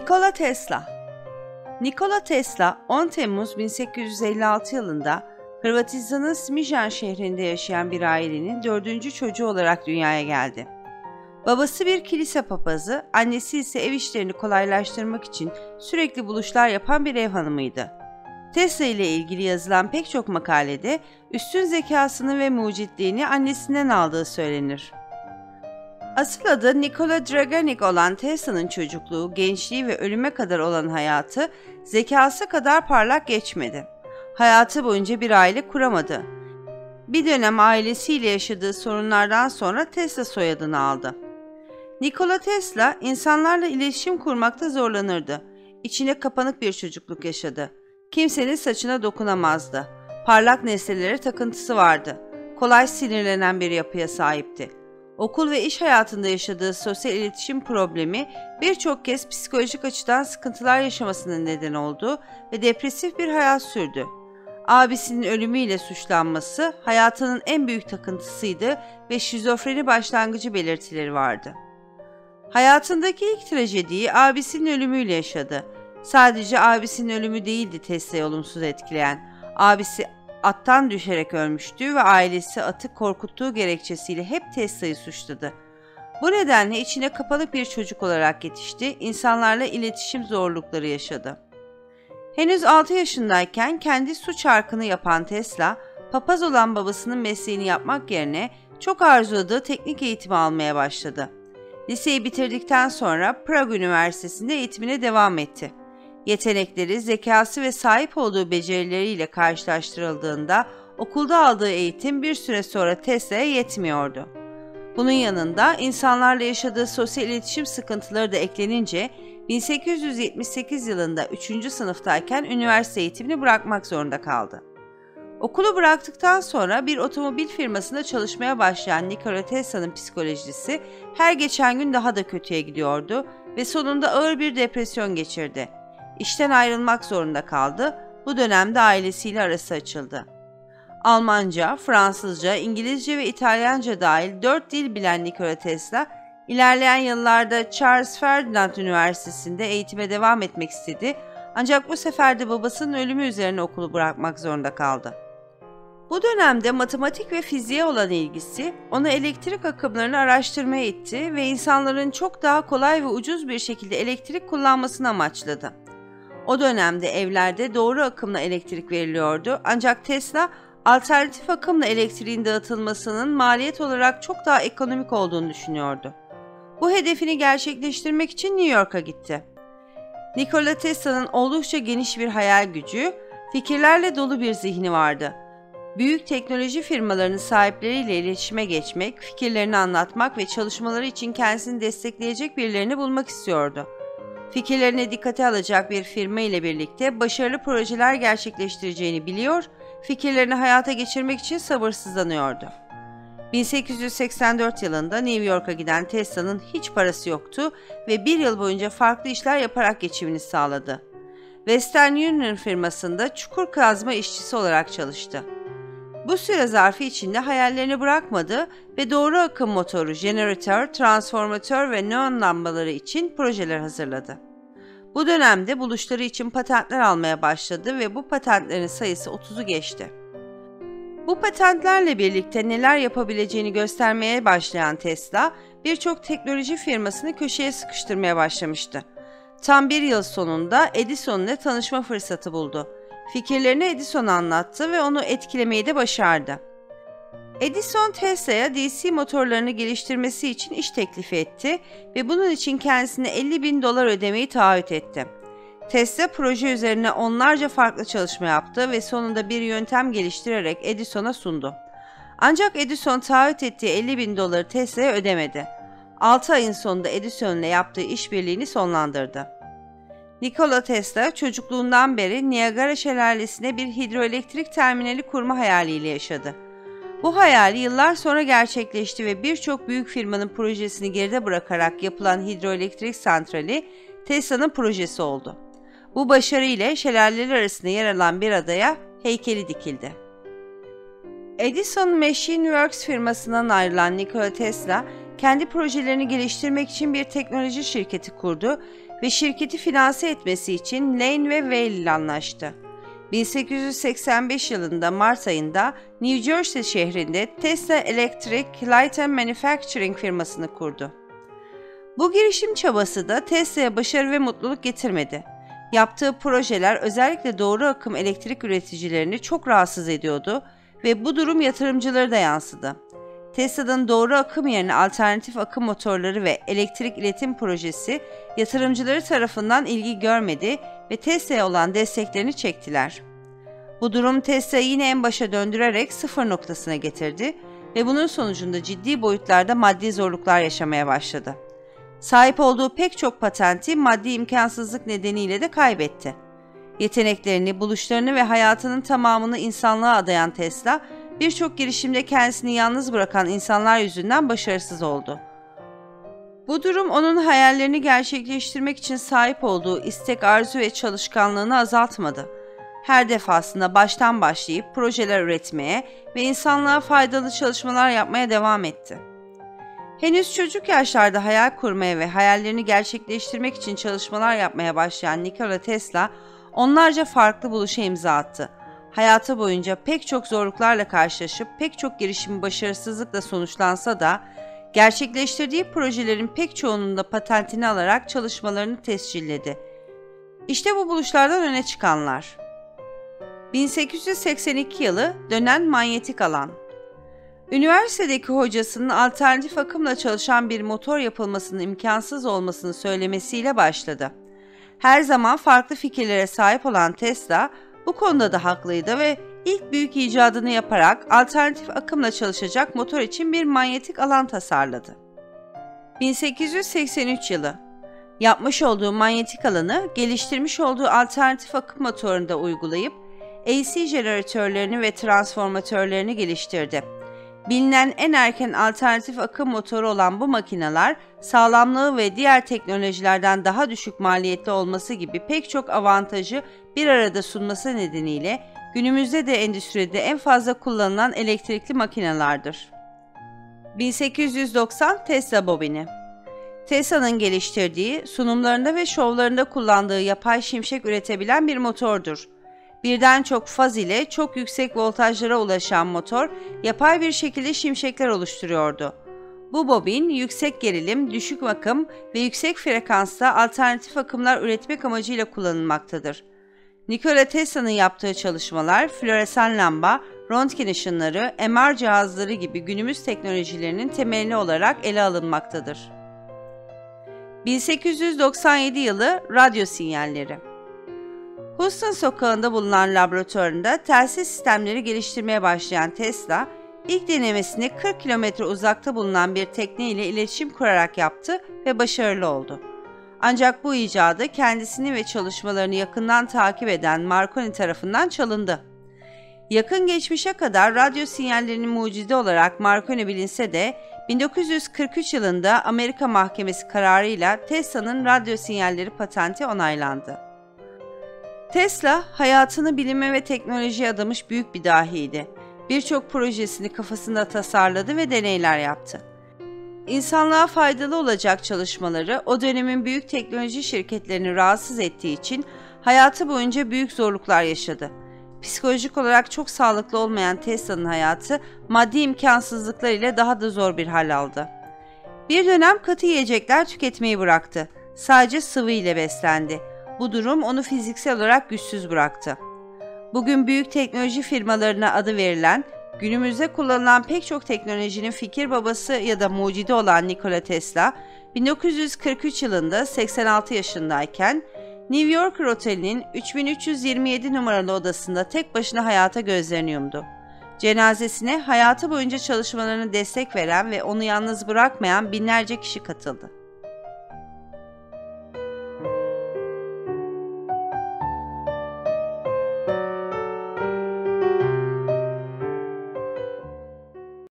Nikola Tesla. Nikola Tesla 10 Temmuz 1856 yılında Hırvatistan'ın Smiljan şehrinde yaşayan bir ailenin 4. çocuğu olarak dünyaya geldi. Babası bir kilise papazı, annesi ise ev işlerini kolaylaştırmak için sürekli buluşlar yapan bir ev hanımıydı. Tesla ile ilgili yazılan pek çok makalede üstün zekasını ve mucitliğini annesinden aldığı söylenir. Asıl adı Nikola Dragić olan Tesla'nın çocukluğu, gençliği ve ölüme kadar olan hayatı zekası kadar parlak geçmedi. Hayatı boyunca bir aile kuramadı. Bir dönem ailesiyle yaşadığı sorunlardan sonra Tesla soyadını aldı. Nikola Tesla insanlarla iletişim kurmakta zorlanırdı. İçine kapanık bir çocukluk yaşadı. Kimsenin saçına dokunamazdı. Parlak nesnelere takıntısı vardı. Kolay sinirlenen bir yapıya sahipti. Okul ve iş hayatında yaşadığı sosyal iletişim problemi birçok kez psikolojik açıdan sıkıntılar yaşamasının neden oldu ve depresif bir hayat sürdü. Abisinin ölümüyle suçlanması hayatının en büyük takıntısıydı ve şizofreni başlangıcı belirtileri vardı. Hayatındaki ilk trajediyi abisinin ölümüyle yaşadı. Sadece abisinin ölümü değildi Tesla'yı olumsuz etkileyen. Abisi attan düşerek ölmüştü ve ailesi atı korkuttuğu gerekçesiyle hep Tesla'yı suçladı. Bu nedenle içine kapalı bir çocuk olarak yetişti, insanlarla iletişim zorlukları yaşadı. Henüz 6 yaşındayken kendi su çarkını yapan Tesla, papaz olan babasının mesleğini yapmak yerine çok arzuladığı teknik eğitimi almaya başladı. Liseyi bitirdikten sonra Prag Üniversitesi'nde eğitimine devam etti. Yetenekleri, zekası ve sahip olduğu becerileriyle karşılaştırıldığında okulda aldığı eğitim bir süre sonra Tesla'ya yetmiyordu. Bunun yanında insanlarla yaşadığı sosyal iletişim sıkıntıları da eklenince 1878 yılında 3. sınıftayken üniversite eğitimini bırakmak zorunda kaldı. Okulu bıraktıktan sonra bir otomobil firmasında çalışmaya başlayan Nikola Tesla'nın psikolojisi her geçen gün daha da kötüye gidiyordu ve sonunda ağır bir depresyon geçirdi. İşten ayrılmak zorunda kaldı. Bu dönemde ailesiyle arası açıldı. Almanca, Fransızca, İngilizce ve İtalyanca dahil 4 dil bilen Nikola Tesla, ilerleyen yıllarda Charles Ferdinand Üniversitesi'nde eğitime devam etmek istedi, ancak bu sefer de babasının ölümü üzerine okulu bırakmak zorunda kaldı. Bu dönemde matematik ve fiziğe olan ilgisi onu elektrik akımlarını araştırmaya itti ve insanların çok daha kolay ve ucuz bir şekilde elektrik kullanmasını amaçladı. O dönemde evlerde doğru akımla elektrik veriliyordu, ancak Tesla alternatif akımla elektriğin dağıtılmasının maliyet olarak çok daha ekonomik olduğunu düşünüyordu. Bu hedefini gerçekleştirmek için New York'a gitti. Nikola Tesla'nın oldukça geniş bir hayal gücü, fikirlerle dolu bir zihni vardı. Büyük teknoloji firmalarının sahipleriyle iletişime geçmek, fikirlerini anlatmak ve çalışmaları için kendisini destekleyecek birilerini bulmak istiyordu. Fikirlerine dikkate alacak bir firma ile birlikte başarılı projeler gerçekleştireceğini biliyor, fikirlerini hayata geçirmek için sabırsızlanıyordu. 1884 yılında New York'a giden Tesla'nın hiç parası yoktu ve bir yıl boyunca farklı işler yaparak geçimini sağladı. Western Union firmasında çukur kazma işçisi olarak çalıştı. Bu süre zarfı içinde hayallerini bırakmadı ve doğru akım motoru, jeneratör, transformatör ve neon lambaları için projeler hazırladı. Bu dönemde buluşları için patentler almaya başladı ve bu patentlerin sayısı 30'u geçti. Bu patentlerle birlikte neler yapabileceğini göstermeye başlayan Tesla, birçok teknoloji firmasını köşeye sıkıştırmaya başlamıştı. Tam bir yıl sonunda Edison ile tanışma fırsatı buldu. Fikirlerini Edison'a anlattı ve onu etkilemeyi de başardı. Edison, Tesla'ya DC motorlarını geliştirmesi için iş teklifi etti ve bunun için kendisine $50.000 ödemeyi taahhüt etti. Tesla proje üzerine onlarca farklı çalışma yaptı ve sonunda bir yöntem geliştirerek Edison'a sundu. Ancak Edison taahhüt ettiği $50.000 Tesla'ya ödemedi. 6 ayın sonunda Edison'la yaptığı işbirliğini sonlandırdı. Nikola Tesla çocukluğundan beri Niagara şelalesine bir hidroelektrik terminali kurma hayaliyle yaşadı. Bu hayali yıllar sonra gerçekleşti ve birçok büyük firmanın projesini geride bırakarak yapılan hidroelektrik santrali Tesla'nın projesi oldu. Bu başarıyla şelaleler arasında yer alan bir adaya heykeli dikildi. Edison Machine Works firmasından ayrılan Nikola Tesla, kendi projelerini geliştirmek için bir teknoloji şirketi kurdu ve şirketi finanse etmesi için Lane ve Weil ile anlaştı. 1885 yılında Mart ayında New Jersey şehrinde Tesla Electric Light and Manufacturing firmasını kurdu. Bu girişim çabası da Tesla'ya başarı ve mutluluk getirmedi. Yaptığı projeler özellikle doğru akım elektrik üreticilerini çok rahatsız ediyordu ve bu durum yatırımcıları da yansıdı. Tesla'nın doğru akım yerine alternatif akım motorları ve elektrik iletim projesi yatırımcıları tarafından ilgi görmedi ve Tesla'ya olan desteklerini çektiler. Bu durum Tesla'yı yine en başa döndürerek sıfır noktasına getirdi ve bunun sonucunda ciddi boyutlarda maddi zorluklar yaşamaya başladı. Sahip olduğu pek çok patenti maddi imkansızlık nedeniyle de kaybetti. Yeteneklerini, buluşlarını ve hayatının tamamını insanlığa adayan Tesla, birçok girişimde kendisini yalnız bırakan insanlar yüzünden başarısız oldu. Bu durum onun hayallerini gerçekleştirmek için sahip olduğu istek, arzu ve çalışkanlığını azaltmadı. Her defasında baştan başlayıp projeler üretmeye ve insanlığa faydalı çalışmalar yapmaya devam etti. Henüz çocuk yaşlarda hayal kurmaya ve hayallerini gerçekleştirmek için çalışmalar yapmaya başlayan Nikola Tesla, onlarca farklı buluşa imza attı. Hayatı boyunca pek çok zorluklarla karşılaşıp pek çok girişimi başarısızlıkla sonuçlansa da, gerçekleştirdiği projelerin pek çoğunun da patentini alarak çalışmalarını tescilledi. İşte bu buluşlardan öne çıkanlar. 1882 yılı dönen manyetik alan. Üniversitedeki hocasının alternatif akımla çalışan bir motor yapılmasının imkansız olmasını söylemesiyle başladı. Her zaman farklı fikirlere sahip olan Tesla, bu konuda da haklıydı ve ilk büyük icadını yaparak alternatif akımla çalışacak motor için bir manyetik alan tasarladı. 1883 yılı. Yapmış olduğu manyetik alanı geliştirmiş olduğu alternatif akım motorunda uygulayıp AC jeneratörlerini ve transformatörlerini geliştirdi. Bilinen en erken alternatif akım motoru olan bu makineler, sağlamlığı ve diğer teknolojilerden daha düşük maliyetli olması gibi pek çok avantajı bir arada sunması nedeniyle günümüzde de endüstride en fazla kullanılan elektrikli makinelerdir. 1890 Tesla Bobini. Tesla'nın geliştirdiği, sunumlarında ve şovlarında kullandığı yapay şimşek üretebilen bir motordur. Birden çok faz ile çok yüksek voltajlara ulaşan motor, yapay bir şekilde şimşekler oluşturuyordu. Bu bobin, yüksek gerilim, düşük akım ve yüksek frekansta alternatif akımlar üretmek amacıyla kullanılmaktadır. Nikola Tesla'nın yaptığı çalışmalar, floresan lamba, röntgen ışınları, MR cihazları gibi günümüz teknolojilerinin temelini olarak ele alınmaktadır. 1897 yılı radyo sinyalleri. Houston Sokağı'nda bulunan laboratuvarında telsiz sistemleri geliştirmeye başlayan Tesla, ilk denemesini 40 kilometre uzakta bulunan bir tekne ile iletişim kurarak yaptı ve başarılı oldu. Ancak bu icadı kendisini ve çalışmalarını yakından takip eden Marconi tarafından çalındı. Yakın geçmişe kadar radyo sinyallerinin mucidi olarak Marconi bilinse de, 1943 yılında Amerika Mahkemesi kararıyla Tesla'nın radyo sinyalleri patenti onaylandı. Tesla, hayatını bilime ve teknolojiye adamış büyük bir dahiydi. Birçok projesini kafasında tasarladı ve deneyler yaptı. İnsanlığa faydalı olacak çalışmaları o dönemin büyük teknoloji şirketlerini rahatsız ettiği için hayatı boyunca büyük zorluklar yaşadı. Psikolojik olarak çok sağlıklı olmayan Tesla'nın hayatı maddi imkansızlıklar ile daha da zor bir hal aldı. Bir dönem katı yiyecekler tüketmeyi bıraktı. Sadece sıvı ile beslendi. Bu durum onu fiziksel olarak güçsüz bıraktı. Bugün büyük teknoloji firmalarına adı verilen, günümüzde kullanılan pek çok teknolojinin fikir babası ya da mucidi olan Nikola Tesla, 1943 yılında 86 yaşındayken New Yorker Oteli'nin 3327 numaralı odasında tek başına hayata gözlerini yumdu. Cenazesine hayatı boyunca çalışmalarına destek veren ve onu yalnız bırakmayan binlerce kişi katıldı.